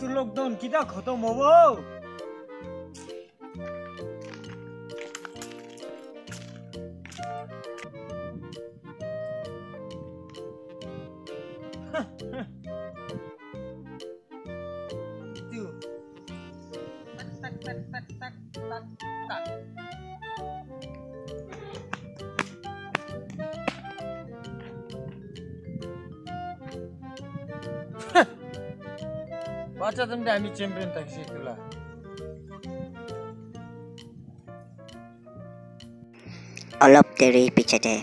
তো লোকজন কিটা খতম হবো Baca tentang kami champion taksi itulah. All of the picture day.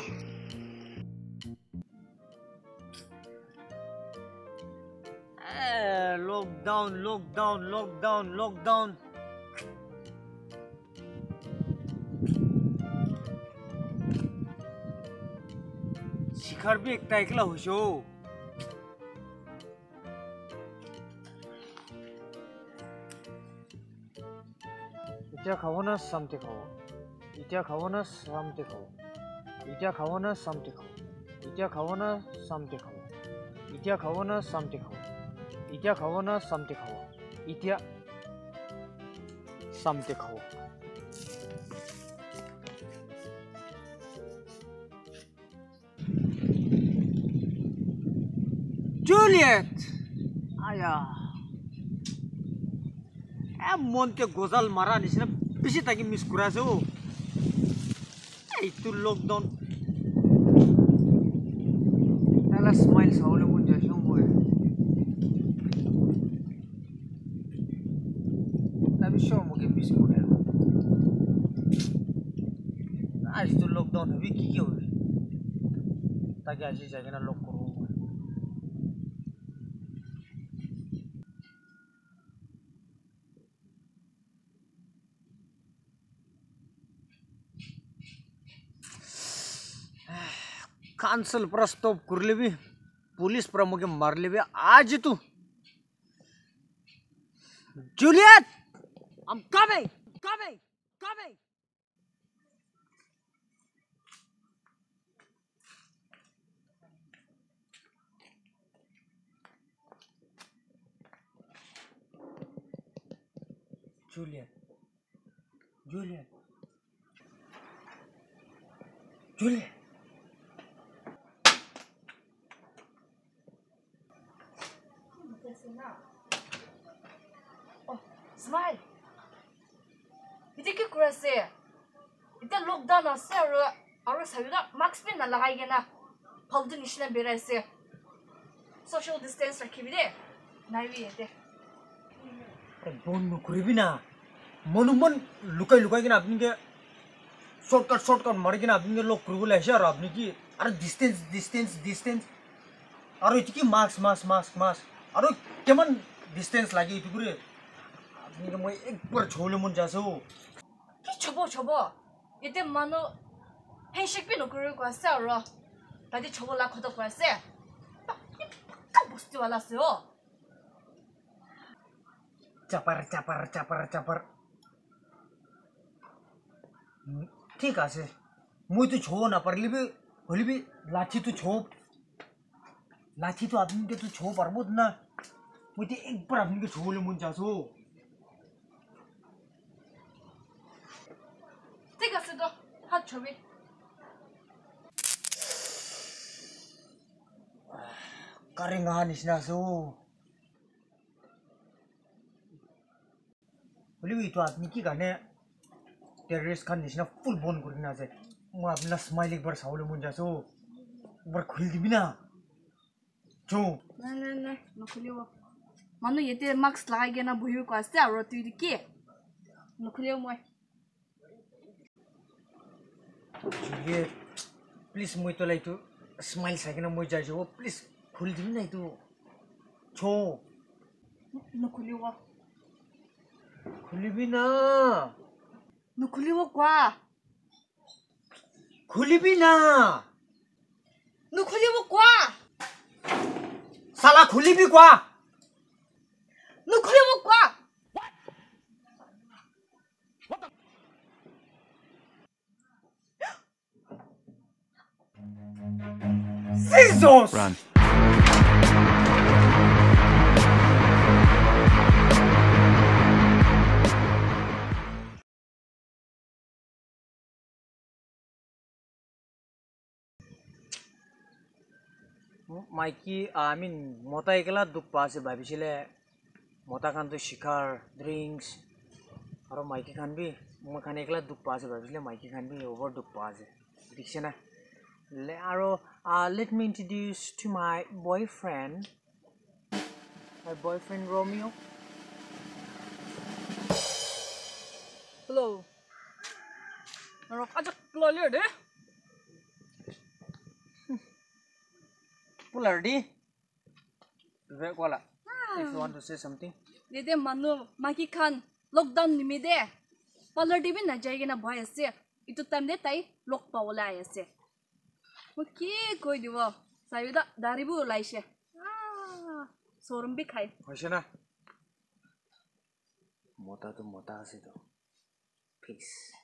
Lockdown, lockdown, lockdown, lockdown. Shikhar bhi ekta ekla husho. Itia khavona samte khavo. Juliet, aya. Monte Gozal Maran is not visiting Miss Curazo. I too locked down. Ella smiles all over the show. I'm sure we can be school. I still locked down a week. Tagazi is again a lock. Kansal प्रस्ताव कर ले भी police प्रमुख के मार ले भी आज तू Juliet I'm coming Juliet Oh, smile. You think you could say it? Then look down on Sarah or Sarah Maxpin and Lagana. Politician and Berese. Social distance like you there. Navy. Bon Nukrivina Monument looking up in shortcut, Morgan up in the look cruel as your abniki. Are distance. Are you taking marks? Aro keman distance lagi itu kure. Abni to moi ekbar chhole mon jaso. Ki chobo. Ite mano handshake bhi nokure kwase aro. Tadi chobo la khoto kwase. Pakka bosti wala se ho. Chapar. Thik ase. Moi to chobo na parli bhi holi bhi lathi to chob. लाठी तो आदमी के तो छो परमोद ना मुझे एक बार आदमी के छोले मुन जासो ठीक है तो हाथ छोड़े करेंगा निश्चित सो बोली भी तो आदमी की गाने टेररिस्ट का निश्चित फुल बोन करने आजे मैं अपना स्माइल एक बार छोले मुन जासो बार खुल दी भी ना No, no. Manu, you did Max like and a boy was there, wrote to the kid. No, please, Muitolai to smile second of Mojajo, please, could you do? 줘. 너 굴리고 와. 굴리비나. 너 굴리고 와. 굴리비나. 너 굴리고 와. 살아 굴리비 와. 너 굴리고 와. Scissors! Run. Mikey, I mean, motaikala dupase babisile, motakan to shikar, drinks, or Mikey can be, mokanekla dupase babisile, Mikey can be over dupase. Dictionary. Let me introduce to my boyfriend Romeo. Hello. If you want to say something. Manu, Maki Khan, lockdown limide. Polardi bin Najagana boy is here. It time that I lock Paula is here. Okay, go you up. Savida, Daribu, Laisha. Ah, Sorum big high. Hoshana Mota to Motasido. Peace.